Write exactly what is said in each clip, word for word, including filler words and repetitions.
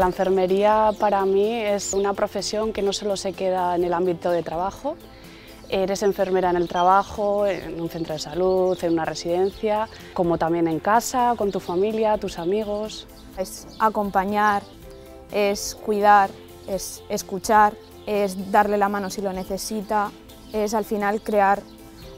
la enfermería para mí es una profesión que no solo se queda en el ámbito de trabajo. Eres enfermera en el trabajo, en un centro de salud, en una residencia, como también en casa, con tu familia, tus amigos. Es acompañar, es cuidar, es escuchar, es darle la mano si lo necesita, es al final crear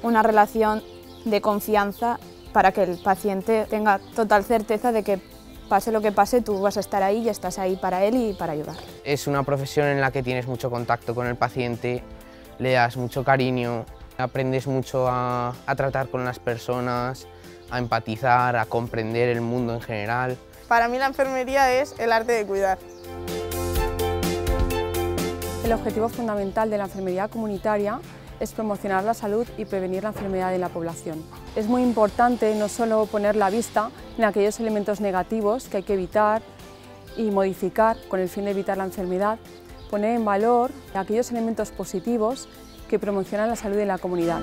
una relación de confianza para que el paciente tenga total certeza de que pase lo que pase, tú vas a estar ahí y estás ahí para él y para ayudarle. Es una profesión en la que tienes mucho contacto con el paciente, le das mucho cariño, aprendes mucho a, a tratar con las personas, a empatizar, a comprender el mundo en general. Para mí la enfermería es el arte de cuidar. El objetivo fundamental de la enfermería comunitaria es promocionar la salud y prevenir la enfermedad en la población. Es muy importante no solo poner la vista en aquellos elementos negativos que hay que evitar y modificar con el fin de evitar la enfermedad, poner en valor aquellos elementos positivos que promocionan la salud en la comunidad.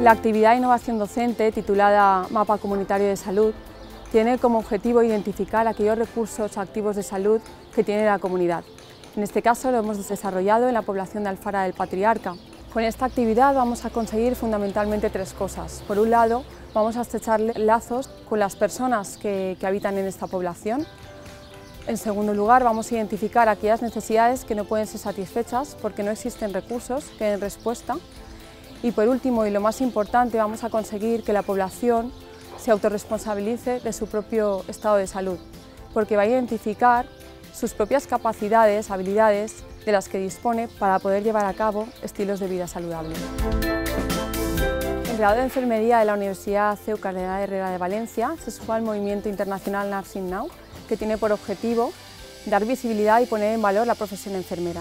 La actividad de innovación docente, titulada Mapa Comunitario de Salud, tiene como objetivo identificar aquellos recursos activos de salud que tiene la comunidad. En este caso lo hemos desarrollado en la población de Alfara del Patriarca. Con esta actividad vamos a conseguir fundamentalmente tres cosas. Por un lado, vamos a estrechar lazos con las personas que, que habitan en esta población. En segundo lugar, vamos a identificar aquellas necesidades que no pueden ser satisfechas porque no existen recursos que den respuesta. Y por último, y lo más importante, vamos a conseguir que la población se autorresponsabilice de su propio estado de salud, porque va a identificar sus propias capacidades, habilidades de las que dispone para poder llevar a cabo estilos de vida saludables. El grado de enfermería de la Universidad C E U Cardenal Herrera de Valencia se suma al movimiento internacional Nursing Now, que tiene por objetivo dar visibilidad y poner en valor la profesión enfermera.